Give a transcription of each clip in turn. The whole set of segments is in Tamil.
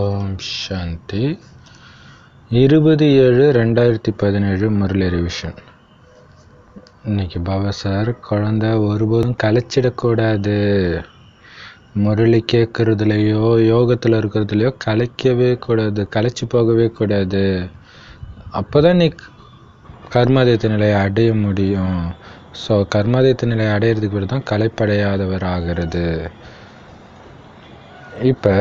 ஓம் சாந்தி. 20/7/2017 முரளி ரிவிஷன். இன்னைக்கு பாபா சார், குழந்தை ஒருபோதும் கலைச்சிடக்கூடாது. முரளி கேட்குறதுலையோ யோகத்தில் இருக்கிறதுலையோ கலைக்கவே கூடாது, கலைச்சி போகவே கூடாது. அப்போ தான் நீ கர்மாதீத்த நிலையை அடைய முடியும். ஸோ கர்மாதீத்த நிலையை அடையிறதுக்கு பிறகு தான் கலைப்படையாதவர் ஆகிறது. இப்போ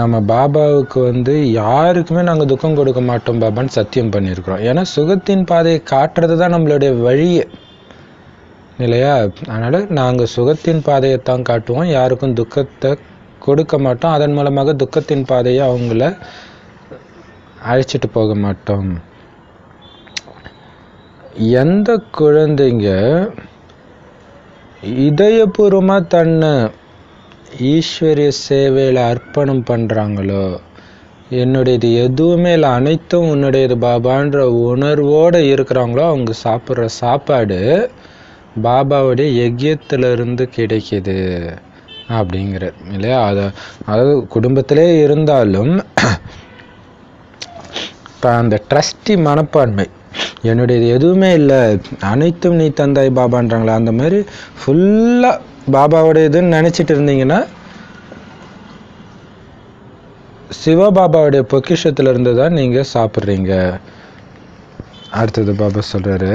நம்ம பாபாவுக்கு யாருக்குமே நாங்கள் துக்கம் கொடுக்க மாட்டோம் பாபான்னு சத்தியம் பண்ணியிருக்கிறோம். ஏன்னா சுகத்தின் பாதையை காட்டுறது தான் நம்மளுடைய வழியே இல்லையா? அதனால் நாங்கள் சுகத்தின் பாதையை தான் காட்டுவோம், யாருக்கும் துக்கத்தை கொடுக்க மாட்டோம். அதன் மூலமாக துக்கத்தின் பாதையை அவங்கள அழைச்சிட்டு போக மாட்டோம். எந்த குழந்தைங்க இதயபூர்வமாக தன்னை ஈஸ்வரிய சேவையில் அர்ப்பணம் பண்ணுறாங்களோ, என்னுடையது எதுவுமே இல்லை அனைத்தும் உன்னுடையது பாபான்ற உணர்வோடு இருக்கிறாங்களோ, அவங்க சாப்பிட்ற சாப்பாடு பாபாவுடைய யஜ்யத்திலிருந்து கிடைக்கிது அப்படிங்கிற இல்லையா? அதாவது குடும்பத்திலே இருந்தாலும் அந்த ட்ரஸ்டி மனப்பான்மை, என்னுடையது எதுவுமே இல்லை அனைத்தும் நீ தந்தாய் பாபான்றாங்களா, அந்த மாதிரி ஃபுல்லாக பாபாவுடைய இதுன்னு நினச்சிட்டு இருந்தீங்கன்னா சிவபாபாவுடைய பொக்கிஷத்தில் இருந்து தான் நீங்கள் சாப்பிட்றீங்க. அடுத்தது பாபா சொல்கிறாரு,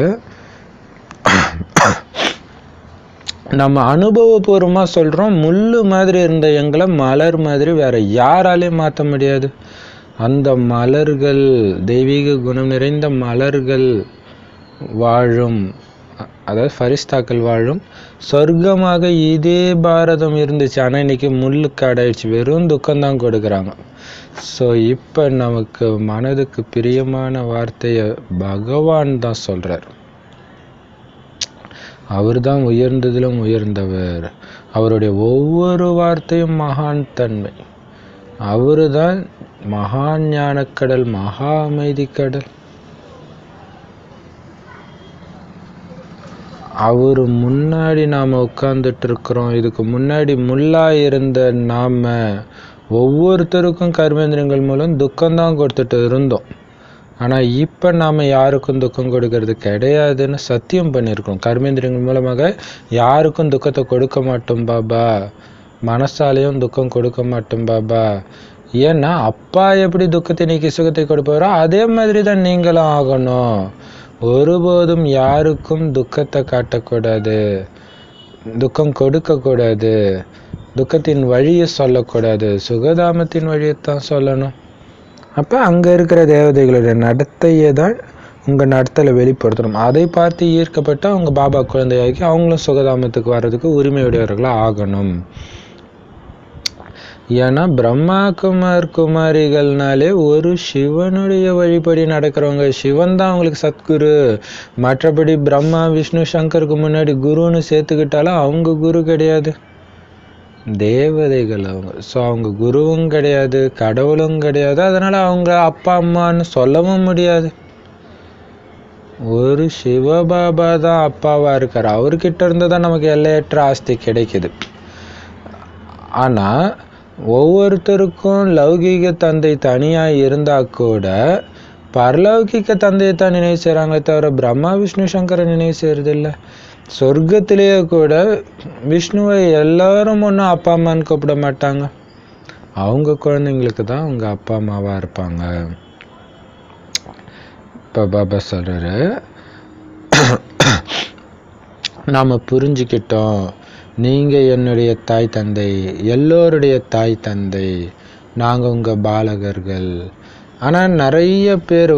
நம்ம அனுபவபூர்வமாக சொல்கிறோம், முள் மாதிரி இருந்த எங்களை மலர் மாதிரி வேறு யாராலையும் மாற்ற முடியாது. அந்த மலர்கள் தெய்வீக குணம் நிறைந்த மலர்கள் வாழும், அதாவது ஃபரிஸ்தாக்கள் வாழும் சொர்க்கமாக இதே பாரதம் இருந்துச்சு. ஆனால் இன்றைக்கி முள்ளுக்கு அடையிடுச்சு, வெறும் துக்கம்தான் கொடுக்குறாங்க. ஸோ இப்போ நமக்கு மனதுக்கு பிரியமான வார்த்தையை பகவான் தான் சொல்கிறார். அவர் தான் உயர்ந்ததிலும் உயர்ந்தவர். அவருடைய ஒவ்வொரு வார்த்தையும் மகான் தன்மை. அவரு தான் மகான் ஞானக்கடல், மகா அமைதிக்கடல். அவர் முன்னாடி நாம் உட்கார்ந்துட்டு இருக்கிறோம். இதுக்கு முன்னாடி முள்ளாக இருந்த நாம் ஒவ்வொருத்தருக்கும் கர்மேந்திரங்கள் மூலம் துக்கம்தான் கொடுத்துட்டு இருந்தோம். ஆனால் இப்போ நாம் யாருக்கும் துக்கம் கொடுக்கறது கிடையாதுன்னு சத்தியம் பண்ணியிருக்கோம். கர்மேந்திரங்கள் மூலமாக யாருக்கும் துக்கத்தை கொடுக்க மாட்டோம் பாபா, மனசாலையும் துக்கம் கொடுக்க மாட்டோம் பாபா. ஏன்னா அப்பா எப்படி துக்கத்தை நீக்கி சுகத்தை கொடுப்பாரோ அதே மாதிரி தான் நீங்களும் ஆகணும். ஒருபோதும் யாருக்கும் துக்கத்தை காட்டக்கூடாது, துக்கம் கொடுக்கக்கூடாது, துக்கத்தின் வழியை சொல்லக்கூடாது, சுகதாமத்தின் வழியைத்தான் சொல்லணும். அப்போ அங்கே இருக்கிற தேவதைகளுடைய நடத்தையை தான் உங்கள் நடத்தலை வெளிப்படுத்தணும். அதை பார்த்து ஈர்க்கப்பட்டு அவங்க பாபா குழந்தையாக்கி அவங்களும் சுகதாமத்துக்கு வர்றதுக்கு உரிமையுடையவர்களாக ஆகணும். ஏன்னா பிரம்மாகுமார் குமாரிகள்னாலே ஒரு சிவனுடைய வழிபடி நடக்கிறவங்க, சிவன் தான் அவங்களுக்கு சத்குரு. மற்றபடி பிரம்மா விஷ்ணு சங்கருக்கு முன்னாடி குருன்னு சேர்த்துக்கிட்டாலும் அவங்க குரு கிடையாது, தேவதைகள் அவங்க. ஸோ அவங்க குருவும் கிடையாது, கடவுளும் கிடையாது. அதனால் அவங்க அப்பா அம்மான்னு சொல்லவும் முடியாது. ஒரு சிவபாபா தான் அப்பாவாக இருக்கார். அவர்கிட்ட இருந்து தான் நமக்கு எல்லையற்ற ஆஸ்தி கிடைக்கிது. ஆனால் ஒவ்வொருத்தருக்கும் லௌகீக தந்தை தனியாக இருந்தால் கூட பரலௌகிக தந்தையை தான் நினைவு செய்கிறாங்களே தவிர பிரம்மா விஷ்ணு சங்கரை நினைவு செய்கிறதில்ல. சொர்க்கத்திலேயே கூட விஷ்ணுவை எல்லோரும் ஒன்றும் அப்பா அம்மான்னு கூப்பிட மாட்டாங்க, அவங்க குழந்தைங்களுக்கு தான் அவங்க அப்பா அம்மாவாக இருப்பாங்க. இப்போ பாபா சொல்கிறாரு, நாம் புரிஞ்சுக்கிட்டோம் நீங்கள் என்னுடைய தாய் தந்தை, எல்லோருடைய தாய் தந்தை, நாங்கள் உங்கள் பாலகர்கள். ஆனால் நிறைய பேர்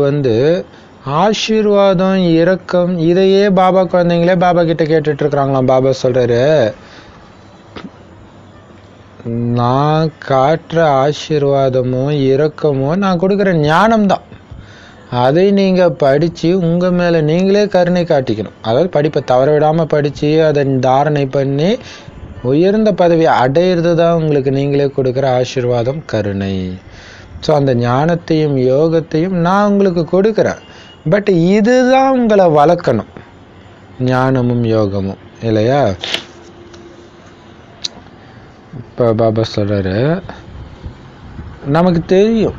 ஆசீர்வாதம் இரக்கம் இதையே பாபா குழந்தைங்களே பாபா கிட்ட கேட்டுட்ருக்குறாங்களாம். பாபா சொல்கிறாரு, நான் காட்டுற ஆசீர்வாதமோ இரக்கமோ நான் கொடுக்குற ஞானம்தான். அதை நீங்கள் படித்து உங்கள் மேலே நீங்களே கருணை காட்டிக்கணும். அதாவது படிப்பை தவற விடாமல் படித்து அதை தாரணை பண்ணி உயர்ந்த பதவியை அடையிறது தான் உங்களுக்கு நீங்களே கொடுக்குற ஆசீர்வாதம், கருணை. ஸோ அந்த ஞானத்தையும் யோகத்தையும் நான் உங்களுக்கு கொடுக்குறேன். பட் இதுதான் உங்களை வளர்க்கணும், ஞானமும் யோகமும் இல்லையா? இப்போ பாபா சொல்கிறாரு, நமக்கு தெரியும்.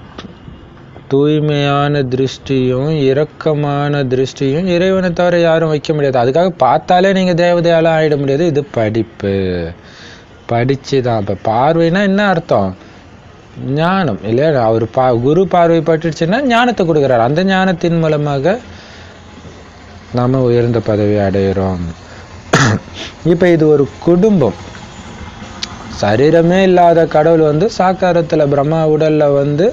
தூய்மையான திருஷ்டியும் இரக்கமான திருஷ்டியும் இறைவனை தவிர யாரும் வைக்க முடியாது. அதுக்காக பார்த்தாலே நீங்கள் தேவதையாலாம் ஆகிட முடியாது. இது படிப்பு, படித்து தான். இப்போ பார்வைனா என்ன அர்த்தம்? ஞானம் இல்லையா? அவர் குரு பார்வை பட்டுச்சுன்னா ஞானத்தை கொடுக்குறாரு. அந்த ஞானத்தின் மூலமாக நாம் உயர்ந்த பதவி அடைகிறோம். இப்போ இது ஒரு குடும்பம். சரீரமே இல்லாத கடவுள் வந்து சாக்காரத்தில் பிரம்மா உடலில் வந்து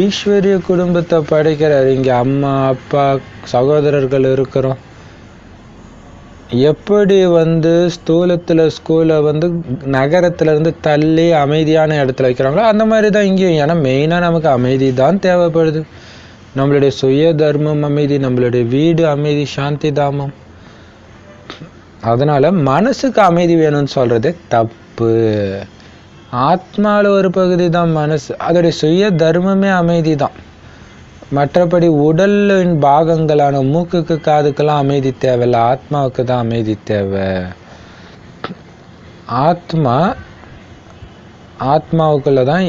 ஈஸ்வரிய குடும்பத்தை படைக்கிறார். இங்கே அம்மா அப்பா சகோதரர்கள் இருக்கிறோம். எப்படி வந்து ஸ்தூலத்தில் ஸ்கூலை வந்து நகரத்துலேருந்து தள்ளி அமைதியான இடத்துல வைக்கிறாங்களோ அந்த மாதிரி தான் இங்கேயும். ஏன்னா மெயினாக நமக்கு அமைதி தான் தேவைப்படுது. நம்மளுடைய சுய தர்மம் அமைதி, நம்மளுடைய வீடு அமைதி, சாந்தி தாமம். அதனால் மனசுக்கு அமைதி வேணும்னு சொல்கிறது தப்பு. ஆத்மாவில் ஒரு பகுதி தான் மனசு, அதோடைய சுய தர்மமே அமைதி தான். மற்றபடி உடலின் பாகங்களான மூக்குக்கு காதுக்கெல்லாம் அமைதி தேவையில்லை, ஆத்மாவுக்கு தான் அமைதி தேவை. ஆத்மாவுக்குள்ளே தான்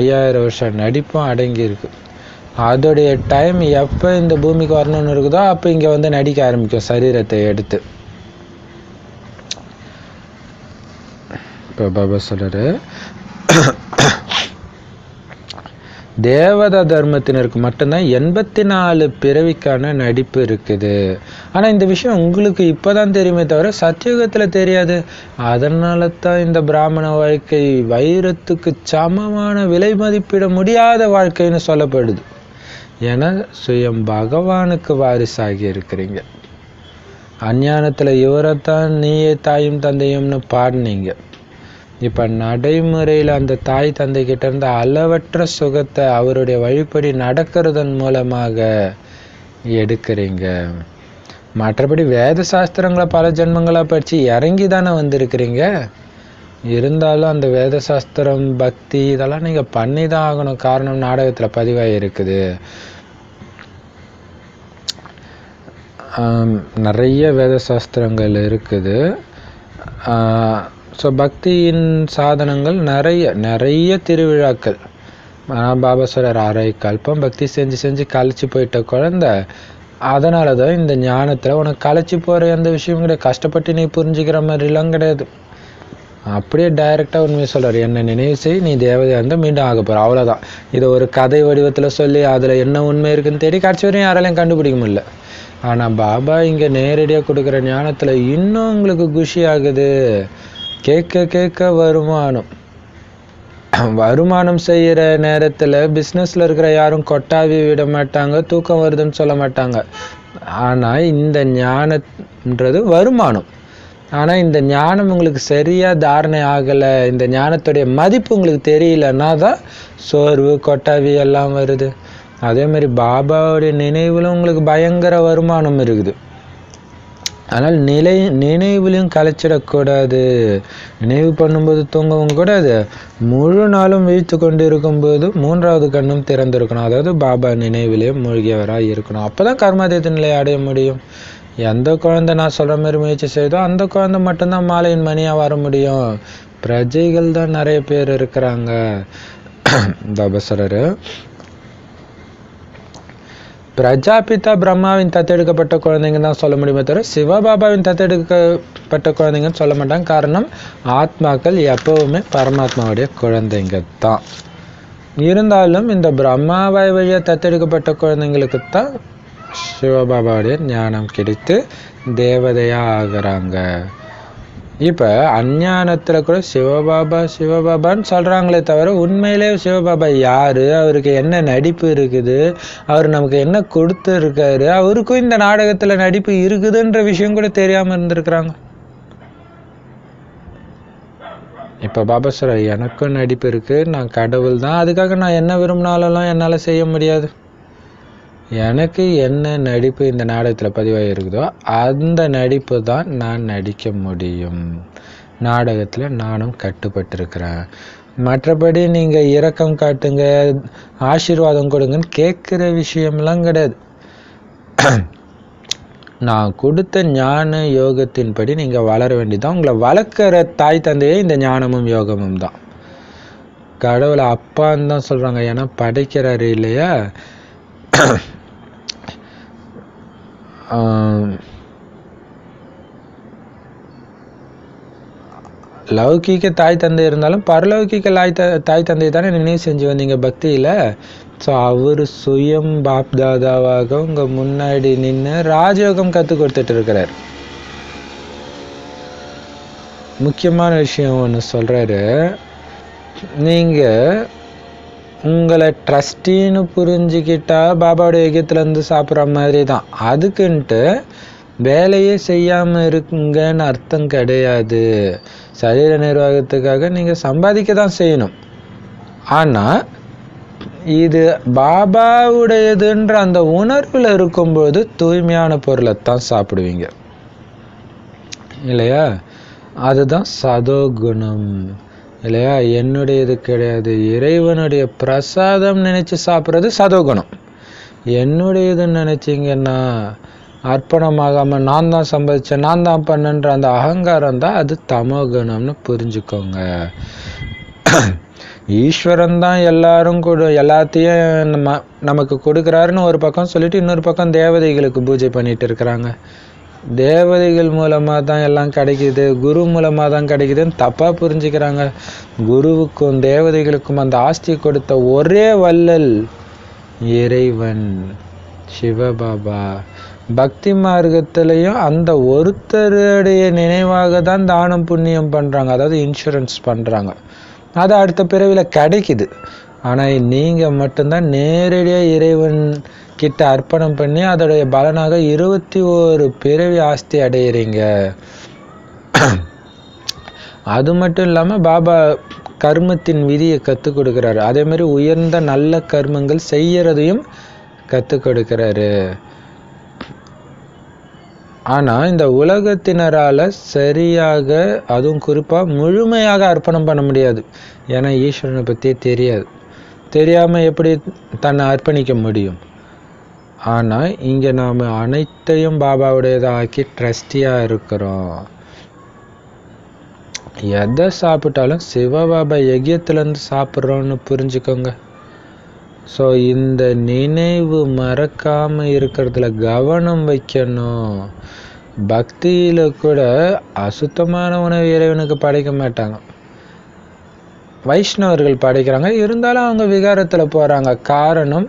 5000 வருஷம் நடிப்பும் அடங்கியிருக்கு. அதோடைய டைம் எப்போ இந்த பூமிக்கு வரணும்னு இருக்குதோ அப்போ இங்கே வந்து நடிக்க ஆரம்பிக்கும் சரீரத்தை எடுத்து. இப்போ பாபா சொல்கிறாரு, தேவதா தர்மத்தினருக்கு மட்டும்தான் 84 பிறவிக்கான நடிப்பு இருக்குது. ஆனால் இந்த விஷயம் உங்களுக்கு இப்போ தான் தெரியுமே தவிர சத்தியுகத்தில் தெரியாது. அதனால தான் இந்த பிராமண வாழ்க்கை வைரத்துக்கு சமமான விலை மதிப்பிட முடியாத வாழ்க்கைன்னு சொல்லப்படுது. ஏன்னா சுயம் பகவானுக்கு வாரிசாகி இருக்கிறீங்க. அஞ்ஞானத்தில் இவரைத்தான் நீயே தாயும் தந்தையும்னு பாடினீங்க. இப்போ நடைமுறையில் அந்த தாய் தந்தைக்கிட்ட இருந்த அளவற்ற சுகத்தை அவருடைய வழிபடி நடக்கிறதன் மூலமாக எடுக்கிறீங்க. மற்றபடி வேத சாஸ்திரங்களை பல ஜென்மங்களாக படித்து இறங்கி தானே வந்திருக்கிறீங்க. இருந்தாலும் அந்த வேத சாஸ்திரம் பக்தி இதெல்லாம் நீங்கள் பண்ணி தான் ஆகணும். காரணம் நாடகத்தில் பதிவாகி இருக்குது. நிறைய வேத சாஸ்திரங்கள் இருக்குது. ஸோ பக்தியின் சாதனங்கள் நிறைய திருவிழாக்கள். ஆனால் பாபா சொல்கிறார், 1/2 கல்பம் பக்தி செஞ்சு செஞ்சு கலைச்சி போயிட்ட குழந்த, அதனால தான் இந்த ஞானத்தில் உனக்கு கலைச்சி போகிற எந்த விஷயமும் கிடையாது. கஷ்டப்பட்டு நீ புரிஞ்சுக்கிற மாதிரிலாம் கிடையாது. அப்படியே டைரெக்டாக உண்மையை சொல்கிறார், என்னை நினைவு செய், நீ தேவதையாக இருந்தால் மீண்டும் ஆக போகிற, அவ்வளோதான். இதை ஒரு கதை வடிவத்தில் சொல்லி அதில் என்ன உண்மை இருக்குன்னு தேடி கடைசி வரையும் யாராலையும் கண்டுபிடிக்க முடியல. ஆனால் பாபா இங்கே நேரடியாக கொடுக்குற ஞானத்தில் இன்னும் உங்களுக்கு குஷி ஆகுது. கேட்க கேட்க வருமானம் செய்கிற நேரத்தில் பிஸ்னஸில் இருக்கிற யாரும் கொட்டாவி விட மாட்டாங்க, தூக்கம் வருதுன்னு சொல்ல மாட்டாங்க. ஆனால் இந்த ஞானம்ன்றது வருமானம். ஆனால் இந்த ஞானம் உங்களுக்கு சரியாக தாரணை ஆகலை, இந்த ஞானத்துடைய மதிப்பு உங்களுக்கு தெரியலன்னா தான் சோர்வு கொட்டாவி எல்லாம் வருது. அதேமாதிரி பாபாவுடைய நினைவில் உங்களுக்கு பயங்கர வருமானம் இருக்குது. ஆனால் நினைவுலையும் கலைச்சிடக்கூடாது. நினைவு பண்ணும்போது தூங்கவும் கூடாது. முழு நாளும் வீழ்த்து கொண்டு இருக்கும்போது 3வது கண்ணும் திறந்திருக்கணும். அதாவது பாபா நினைவுலேயும் மூழ்கியவராக இருக்கணும். அப்போ தான் கர்மாதீத நிலையை அடைய முடியும். எந்த குழந்தை நான் சொல்கிற மாதிரி முயற்சி செய்தோ அந்த குழந்தை மட்டும்தான் மாலையின் மணியாக வர முடியும். பிரஜைகள் தான் நிறைய பேர் இருக்கிறாங்க. இந்த அவசரர் பிரஜாபிதா பிரம்மாவின் தத்தெடுக்கப்பட்ட குழந்தைங்க தான் சொல்ல முடியுமே தவிர சிவபாபாவின் தத்தெடுக்கப்பட்ட குழந்தைங்கன்னு சொல்ல மாட்டாங்க. காரணம் ஆத்மாக்கள் எப்பவுமே பரமாத்மாவுடைய குழந்தைங்க தான். இருந்தாலும் இந்த பிரம்மாவாய் வழியாக தத்தெடுக்கப்பட்ட குழந்தைங்களுக்கு தான் சிவபாபாவுடைய ஞானம் கிடைத்து தேவதையாக ஆகிறாங்க. இப்போ அஞ்ஞானத்தில் கூட சிவபாபா சிவபாபான்னு சொல்கிறாங்களே தவிர உண்மையிலே சிவபாபா யார், அவருக்கு என்ன நடிப்பு இருக்குது, அவர் நமக்கு என்ன கொடுத்துருக்காரு, அவருக்கும் இந்த நாடகத்தில் நடிப்பு இருக்குதுன்ற விஷயம் கூட தெரியாமல் இருந்திருக்கிறாங்க. இப்போ பாபா சார், எனக்கும் நடிப்பு இருக்குது, நான் கடவுள் தான், அதுக்காக நான் என்ன விரும்பினாலும் என்னால் செய்ய முடியாது. எனக்கு என்ன நடிப்பு இந்த நாடகத்தில் பதிவாக இருக்குதோ அந்த நடிப்பு தான் நான் நடிக்க முடியும். நாடகத்தில் நானும் கட்டுப்பட்டிருக்கிறேன். மற்றபடி நீங்கள் இரக்கம் காட்டுங்க, ஆசீர்வாதம் கொடுங்கன்னு கேட்குற விஷயம்லாம் கிடையாது. நான் கொடுத்த ஞான யோகத்தின்படி நீங்கள் வளர வேண்டியதான். உங்களை வளர்க்குற தாய் தந்தையே இந்த ஞானமும் யோகமும் தான். கடவுளை அப்பான்னு தான் சொல்கிறாங்க. ஏன்னா படைக்கிறாரு இல்லையா. லௌகீக தாய் தந்தை இருந்தாலும் பரலௌகிக்க தாய் தந்தை தானே நினைவு செஞ்சு வந்தீங்க பக்தியில். ஸோ அவர் சுயம் பாப்தாதாவாக உங்கள் முன்னாடி நின்று ராஜயோகம் கற்றுக் கொடுத்துட்டு இருக்கிறார். முக்கியமான விஷயம் ஒன்று சொல்கிறாரு, நீங்கள் உங்களை ட்ரஸ்டின்னு புரிஞ்சுக்கிட்டா பாபாவோடைய யோகத்துலேருந்து சாப்பிட்ற மாதிரி தான். அதுக்குன்ட்டு வேலையே செய்யாமல் இருக்குங்கன்னு அர்த்தம் கிடையாது. சரீர நிர்வாகத்துக்காக நீங்கள் சம்பாதிக்க தான் செய்யணும். ஆனால் இது பாபாவுடையதுன்ற அந்த உணர்வில் இருக்கும்போது தூய்மையான பொருளை தான் சாப்பிடுவீங்க இல்லையா. அதுதான் சதோகுணம் இல்லையா. என்னுடையது கிடையாது, இறைவனுடைய பிரசாதம் நினச்சி சாப்பிட்றது சதோகுணம். என்னுடையதுன்னு நினச்சிங்கன்னா அர்ப்பணமாகாமல் நான் தான் சம்பாதிச்சேன், நான் தான் பண்ணன்ற அந்த அகங்காரம் தான், அது தமோகுணம்னு புரிஞ்சுக்கோங்க. ஈஸ்வரன் தான் எல்லாரும் எல்லாத்தையும் நமக்கு கொடுக்குறாருன்னு ஒரு பக்கம் சொல்லிட்டு இன்னொரு பக்கம் தேவதைகளுக்கு பூஜை பண்ணிட்டு இருக்கிறாங்க. தேவதைகள் மூலமாக தான் எல்லாம் கிடைக்கிது, குரு மூலமாக தான் கிடைக்குதுன்னு தப்பாக புரிஞ்சுக்கிறாங்க. குருவுக்கும் தேவதைகளுக்கும் அந்த ஆஸ்தி கொடுத்த ஒரே வள்ளல் இறைவன் சிவபாபா. பக்தி மார்க்கத்திலையும் அந்த ஒருத்தருடைய நினைவாக தான் தானம் புண்ணியம் பண்ணுறாங்க, அதாவது இன்சூரன்ஸ் பண்ணுறாங்க. அது அடுத்த பிறவியில் கிடைக்குது. ஆனால் நீங்கள் மட்டும்தான் நேரடியாக இறைவன் கிட்ட அர்ப்பணம் பண்ணி அதோடைய பலனாக 21 பிறவி ஆஸ்தி அடையிறீங்க. அது மட்டும் இல்லாமல் பாபா கர்மத்தின் விதியை கற்றுக் கொடுக்குறாரு. அதேமாதிரி உயர்ந்த நல்ல கர்மங்கள் செய்யறதையும் கற்றுக் கொடுக்குறாரு. ஆனால் இந்த உலகத்தினரால் சரியாக, அதுவும் குறிப்பாக முழுமையாக அர்ப்பணம் பண்ண முடியாது. ஏன்னா ஈஸ்வரனை பற்றி தெரியாது, தெரியாமல் எப்படி தன்னை அர்ப்பணிக்க முடியும். ஆனால் இங்கே நாம் அனைத்தையும் பாபாவுடையதாக்கி ட்ரஸ்டியாக இருக்கிறோம். எதை சாப்பிட்டாலும் சிவபாபா யஜ்யத்திலேருந்து சாப்பிட்றோன்னு புரிஞ்சுக்கோங்க. ஸோ இந்த நினைவு மறக்காமல் இருக்கிறதுல கவனம் வைக்கணும். பக்தியில் கூட அசுத்தமான உணவு இறைவனுக்கு படைக்க மாட்டாங்க. வைஷ்ணவர்கள் படைக்கிறாங்க, இருந்தாலும் அவங்க விகாரத்தில் போகிறாங்க. காரணம்,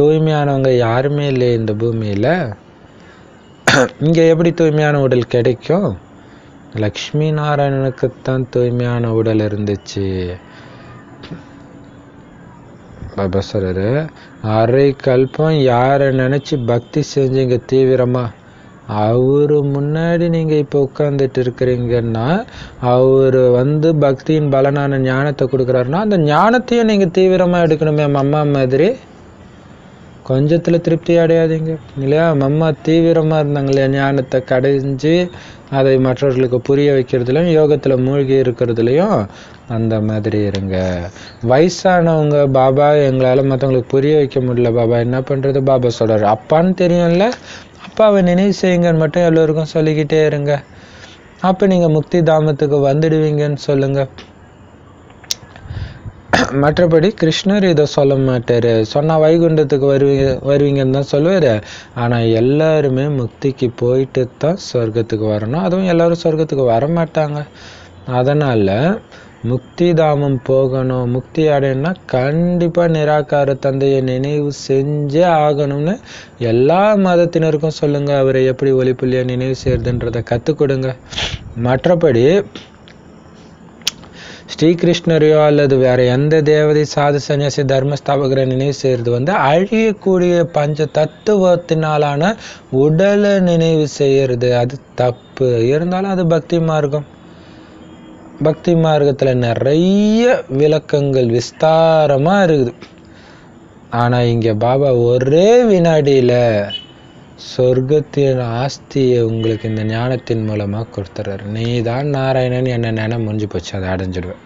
தூய்மையானவங்க யாருமே இல்லை இந்த பூமியில். இங்கே எப்படி தூய்மையான உடல் கிடைக்கும்? லக்ஷ்மி நாராயணனுக்குத்தான் தூய்மையான உடல் இருந்துச்சு. பாபா சொல்கிறாரு, அரை கல்பம் யாரை நினச்சி பக்தி செஞ்சீங்க தீவிரமா, அவரு முன்னாடி நீங்கள் இப்போ உட்காந்துட்டு இருக்கிறீங்கன்னா அவர் பக்தியின் பலனான ஞானத்தை கொடுக்குறாருன்னா அந்த ஞானத்தையும் நீங்கள் தீவிரமாக எடுக்கணுமே. அம்மா மாதிரி கொஞ்சத்தில் திருப்தி அடையாதீங்க இல்லையா. அம்மா தீவிரமாக இருந்தாங்க இல்லையா, ஞானத்தை கடைஞ்சி அதை மற்றவர்களுக்கு புரிய வைக்கிறதுலையும் யோகத்தில் மூழ்கி இருக்கிறதுலையும் அந்த மாதிரி இருங்க. வயசானவங்க பாபா எங்களால் மற்றவங்களுக்கு புரிய வைக்க முடியல, பாபா என்ன பண்ணுறது? பாபா சொல்கிறார், அப்பான்னு தெரியும்ல, அப்பாவை நினைவு செய்யுங்கன்னு மட்டும் எல்லோருக்கும் சொல்லிக்கிட்டே இருங்க. அப்போ நீங்கள் முக்தி தாமத்துக்கு வந்துடுவீங்கன்னு சொல்லுங்கள். மற்றபடி கிருஷ்ணர் இதை சொல்ல மாட்டார், சொன்னால் வைகுண்டத்துக்கு வருவீங்கன்னு தான் சொல்லுவார். ஆனால் எல்லாருமே முக்திக்கு போயிட்டு தான் சொர்க்கத்துக்கு வரணும். அதுவும் எல்லோரும் சொர்க்கத்துக்கு வரமாட்டாங்க. அதனால் முக்தி தாமம் போகணும், முக்தி அடையணும்னா கண்டிப்பாக நிராகார தந்தையை நினைவு செஞ்சே ஆகணும்னு எல்லா மதத்தினருக்கும் சொல்லுங்கள். அவரை எப்படி ஒளிப்புள்ளியை நினைவு செய்கிறதுன்றதை கற்றுக் கொடுங்க. மற்றபடி ஸ்ரீகிருஷ்ணரையோ அல்லது வேறு எந்த தேவதை சாது சன்னியாசி தர்மஸ்தாபகரை நினைவு செய்கிறது அழியக்கூடிய பஞ்ச தத்துவத்தினாலான உடலை நினைவு செய்கிறது, அது தப்பு. இருந்தாலும் அது பக்தி மார்க்கம். பக்தி மார்க்கத்தில் நிறைய விளக்கங்கள் விஸ்தாரமாக இருக்குது. ஆனால் இங்கே பாபா ஒரே வினாடியில் சொர்க்கத்தின் ஆஸ்தியை உங்களுக்கு இந்த ஞானத்தின் மூலமாக கொடுத்துறாரு. நீ தான் நாராயணன் என்ன நினை முடிஞ்சு போச்சு, அதை அடைஞ்சிடுவேன்.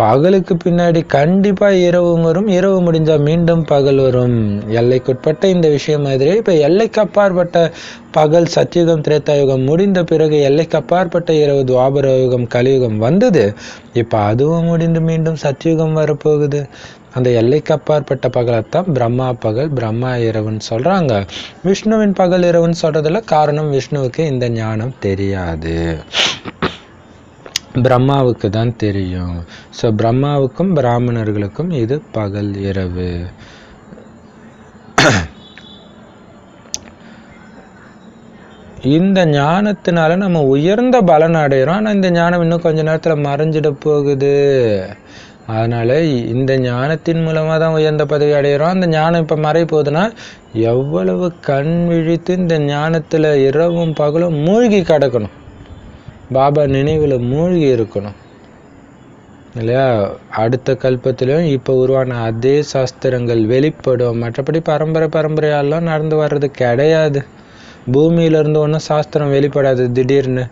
பகலுக்கு பின்னாடி கண்டிப்பாக இரவு வரும், இரவு முடிஞ்சால் மீண்டும் பகல் வரும். எல்லைக்குட்பட்ட இந்த விஷயம் மாதிரி இப்போ எல்லைக்கப்பாற்பட்ட பகல் சத்தியுகம் திரேத்தாயுகம் முடிந்த பிறகு எல்லைக்கப்பாற்பட்ட இரவு துவாபர யுகம் கலியுகம் வந்தது. இப்போ அதுவும் முடிந்து மீண்டும் சத்தியுகம் வரப்போகுது. அந்த எல்லைக்கப்பாற்பட்ட பகலைத்தான் பிரம்மா பகல் பிரம்மா இரவுன்னு சொல்கிறாங்க. விஷ்ணுவின் பகல் இரவுன்னு சொல்கிறதுல காரணம் விஷ்ணுவுக்கு இந்த ஞானம் தெரியாது, பிரம்மாவுக்கு தான் தெரியும். ஸோ பிரம்மாவுக்கும் பிராமணர்களுக்கும் இது பகல் இரவு. இந்த ஞானத்தினால நம்ம உயர்ந்த பலன் அடைகிறோம். ஆனால் இந்த ஞானம் இன்னும் கொஞ்ச நேரத்தில் மறைஞ்சிட போகுது. அதனால் இந்த ஞானத்தின் மூலமாக தான் உயர்ந்த பதவி அடைகிறோம். அந்த ஞானம் இப்போ மறைய போகுதுன்னா எவ்வளவு கண் விழித்து இந்த ஞானத்தில் இரவும் பகலும் மூழ்கி கிடக்கணும், பாபா நினைவில் மூழ்கி இருக்கணும் இல்லையா? அடுத்த கல்பத்திலையும் இப்போ உருவான அதே சாஸ்திரங்கள் வெளிப்படும். மற்றபடி பரம்பரை பரம்பரையாலாம் நடந்து வர்றது கிடையாது. பூமியிலேருந்து ஒன்றும் சாஸ்திரம் வெளிப்படாது. திடீர்னு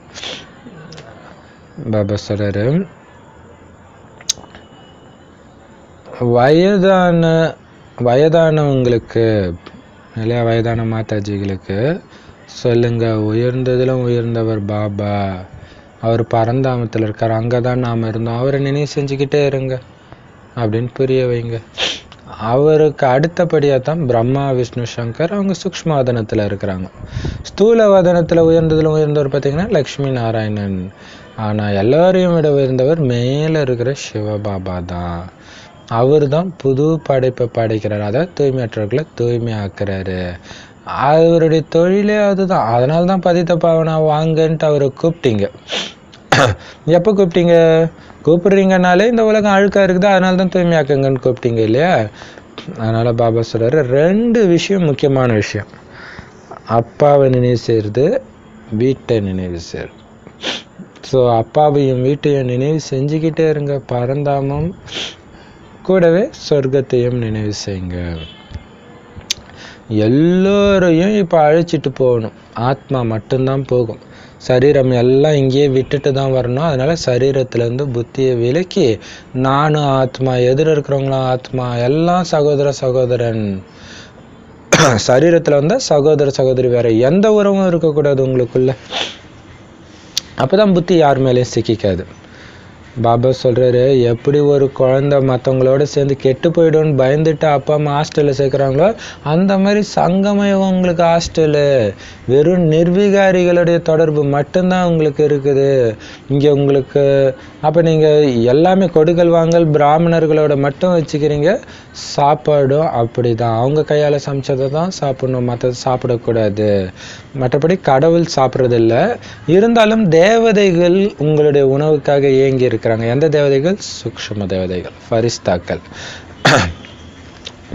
பாபா சொல்கிறாரு, வயதானவங்களுக்கு இல்லையா, வயதான மாதாஜிகளுக்கு சொல்லுங்க, உயர்ந்ததிலும் உயர்ந்தவர் பாபா, அவர் பரந்தாமத்தில் இருக்கார், அங்கே தான் நாம் இருந்தோம், அவரை நினைவு செஞ்சுக்கிட்டே இருங்க அப்படின்னு புரிய வைங்க. அவருக்கு அடுத்தபடியாக தான் பிரம்மா விஷ்ணு சங்கர், அவங்க சூக்ஷ்மவாதனத்தில் இருக்கிறாங்க. ஸ்தூலவாதனத்தில் உயர்ந்ததில் உயர்ந்தவர் பார்த்திங்கன்னா லக்ஷ்மி நாராயணன். ஆனால் எல்லோரையும் விட உயர்ந்தவர் மேலே இருக்கிற சிவபாபா தான். அவர் தான் புது படைப்பை படைக்கிறார், அதாவது தூய்மையற்றவர்களை தூய்மையாக்குறாரு. அவருடைய தொழிலே அதுதான். அதனால தான் பதித்த பாவனா வாங்கன்ட்டு அவரை கூப்பிட்டீங்க. எப்போ கூப்பிட்டீங்க? கூப்பிட்றீங்கனாலே இந்த உலகம் அழுக்காக இருக்குது, அதனால தான் தூய்மையாக்குங்கன்னு கூப்பிட்டீங்க இல்லையா? அதனால் பாபா சொல்கிறாரு, ரெண்டு விஷயம் முக்கியமான விஷயம், அப்பாவை நினைவு செய்கிறது, வீட்டை நினைவு செய்கிறது. ஸோ அப்பாவையும் வீட்டையும் நினைவு செஞ்சுக்கிட்டே இருங்க, பரந்தாமம் கூடவே சொர்க்கத்தையும் நினைவு செய்யுங்க. எல்லோரையும் இப்போ அழைச்சிட்டு போகணும், ஆத்மா மட்டும்தான் போகும். சரீரம் எல்லாம் இங்கேயே விட்டுட்டு தான் வரணும். அதனால் சரீரத்துலேருந்து புத்தியை விலக்கி நானும் ஆத்மா, எதிர இருக்கிறவங்களும் ஆத்மா, எல்லாம் சகோதர சகோதரன். சரீரத்தில் வந்தால் சகோதர சகோதரி, வேறு எந்த உறவும் இருக்கக்கூடாது உங்களுக்குள்ள. அப்போ தான் புத்தி யார் மேலேயும் சிக்கிக்காது. பாபா சொல்கிறாரு, எப்படி ஒரு குழந்தை மற்றவங்களோட சேர்ந்து கெட்டு போய்டுன்னு பயந்துட்டு அப்பா அம்மா ஹாஸ்டலில் சேர்க்குறாங்களோ அந்த மாதிரி சங்கமயம் உங்களுக்கு ஹாஸ்டலு. வெறும் நிர்வீகாரிகளுடைய தொடர்பு மட்டும்தான் உங்களுக்கு இருக்குது இங்கே உங்களுக்கு. அப்போ நீங்கள் எல்லாமே கொடுக்கல் வாங்கல் பிராமணர்களோட மட்டும் வச்சுக்கிறீங்க. சாப்பாடும் அப்படி தான், அவங்க கையால் சமைச்சதை தான் சாப்பிடணும், மற்றது சாப்பிடக்கூடாது. மற்றபடி கடவுள் சாப்பிட்றதில்ல, இருந்தாலும் தேவதைகள் உங்களுடைய உணவுக்காக ஏங்கி இருக்கு. எந்த தேவதைகள்? சூக்ஷ்ம தேவதைகள், ஃபரிஸ்தாக்கள்.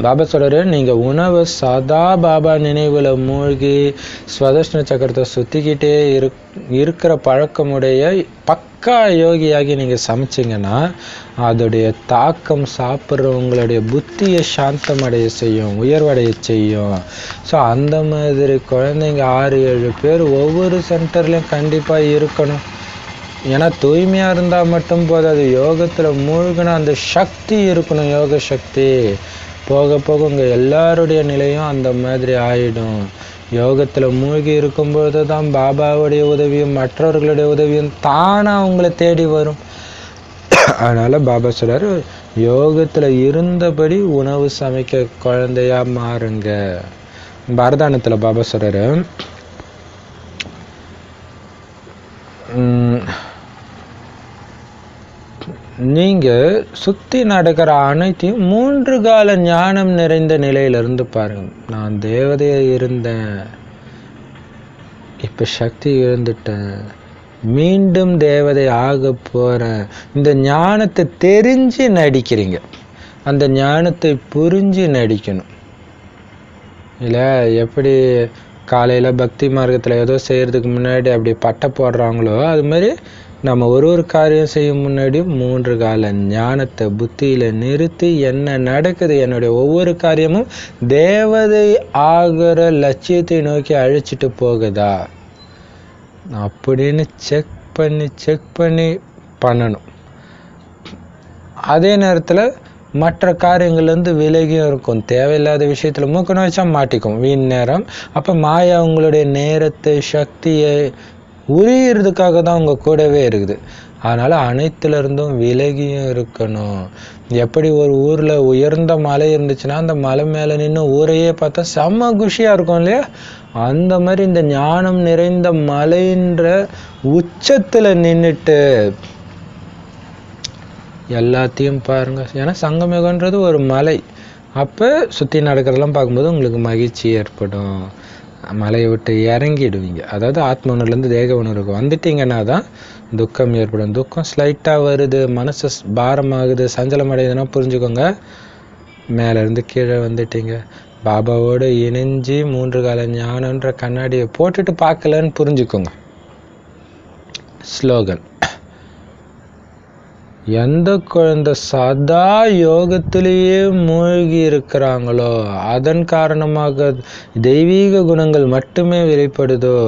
பாபா சொல்றாரு, நீங்க உணவை சதா பாபா நினைவுல மூழ்கி ஸ்வதர்ஷன சக்கரத்தை சுத்திக்கிட்டே இருக்கிற பழக்கமுடைய பக்கா யோகியாகி நீங்க சமைச்சிங்கன்னா அதோடைய தாக்கம் சாப்பிட்றவங்களுடைய புத்தியை சாந்தமடைய செய்யும், உயர்வடைய செய்யும். ஸோ அந்த மாதிரி குழந்தைங்க 6-7 பேர் ஒவ்வொரு சென்டர்லையும் கண்டிப்பாக இருக்கணும். ஏன்னா தூய்மையாக இருந்தால் மட்டும் போதாது, யோகத்தில் மூழ்கினா அந்த சக்தி இருக்கணும், யோக சக்தி. போக போக உங்கள் எல்லாருடைய நிலையும் அந்த மாதிரி ஆயிடும். யோகத்தில் மூழ்கி இருக்கும்பொழுது தான் பாபாவுடைய உதவியும் மற்றவர்களுடைய உதவியும் தானாக அவங்கள தேடி வரும். அதனால் பாபா சொல்கிறார், யோகத்தில் இருந்தபடி உணவு சமைக்க குழந்தையாக மாறுங்க. பரதானத்தில் பாபா சொல்கிறாரு, நீங்கள் சுற்றி நடக்கிற அனைத்தையும் 3 கால ஞானம் நிறைந்த நிலையிலிருந்து பாருங்கள். நான் தேவதையாக இருந்தேன், இப்போ சக்தி இருந்துட்டேன், மீண்டும் தேவதை ஆக போகிறேன். இந்த ஞானத்தை தெரிஞ்சு நடிக்கிறீங்க, அந்த ஞானத்தை புரிஞ்சு நடிக்கணும் இல்லை? எப்படி காலையில் பக்தி மார்க்கத்தில் ஏதோ செய்கிறதுக்கு முன்னாடி அப்படி பட்டை போடுறாங்களோ அது மாதிரி நம்ம ஒரு காரியம் செய்யும் முன்னாடி 3 கால ஞானத்தை புத்தியில் நிறுத்தி என்ன நடக்குது, என்னுடைய ஒவ்வொரு காரியமும் தேவதை ஆகிற லட்சியத்தை நோக்கி அழைச்சிட்டு போகுதா அப்படின்னு செக் பண்ணி பண்ணணும். அதே நேரத்தில் மற்ற காரியங்கள்லேருந்து விலகியும் இருக்கும். தேவையில்லாத விஷயத்தில் மூக்கணும் வச்சா மாட்டிக்கும் வீண் நேரம். அப்போ மாயா உங்களுடைய நேரத்தை சக்தியை உரியறதுக்காக தான் உங்கள் கூடவே இருக்குது. அதனால் அனைத்துலேருந்தும் விலகியும் இருக்கணும். எப்படி ஒரு ஊரில் உயர்ந்த மலை இருந்துச்சுன்னா அந்த மலை மேலே நின்று ஊரையே பார்த்தா செம்ம குஷியாக இருக்கும் இல்லையா? அந்த மாதிரி இந்த ஞானம் நிறைந்த மலைன்ற உச்சத்தில் நின்றுட்டு எல்லாத்தையும் பாருங்கள். ஏன்னா சங்கமிகன்றது ஒரு மலை. அப்போ சுற்றி நடக்கிறதெல்லாம் பார்க்கும்போது உங்களுக்கு மகிழ்ச்சி ஏற்படும். மலையை விட்டு இறங்கிடுவீங்க. அதாவது ஆத்ம உணர்வுலேருந்து தேக உணர்வுக்கு வந்துட்டீங்கன்னா தான் துக்கம் ஏற்படும். துக்கம் ஸ்லைட்டாக வருது, மனசு பாரமாகுது, சஞ்சலம் அடையுதுன்னா புரிஞ்சுக்கோங்க மேலேருந்து கீழே வந்துட்டீங்க. பாபாவோடு இணைஞ்சி மூன்று கால ஞானன்ற கண்ணாடியை போட்டுட்டு பார்க்கலன்னு புரிஞ்சுக்கோங்க. ஸ்லோகன்: எந்த குழந்தை சதா யோகத்திலேயே மூழ்கி இருக்கிறாங்களோ, அதன் காரணமாக தெய்வீக குணங்கள் மட்டுமே வெளிப்படுதோ,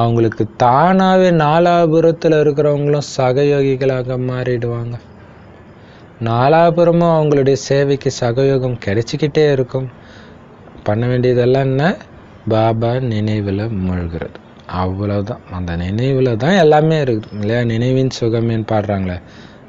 அவங்களுக்கு தானாகவே நாலாபுரத்தில் இருக்கிறவங்களும் சகயோகிகளாக மாறிடுவாங்க. நாலாபுரமும் அவங்களுடைய சேவைக்கு சகயோகம் கிடைச்சிக்கிட்டே இருக்கும். பண்ண வேண்டியதெல்லாம் என்ன? பாபா நினைவில் மூழ்கிறது, அவ்வளோதான். அந்த நினைவில் தான் எல்லாமே இருக்குது இல்லையா? நினைவின் சுகமேன்னு பாடுறாங்களே,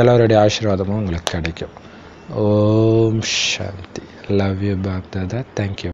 எல்லோருடைய ஆசீர்வாதமும் உங்களுக்கு கிடைக்கும். ஓம் சாந்தி. Love you Bap Dada. Thank you.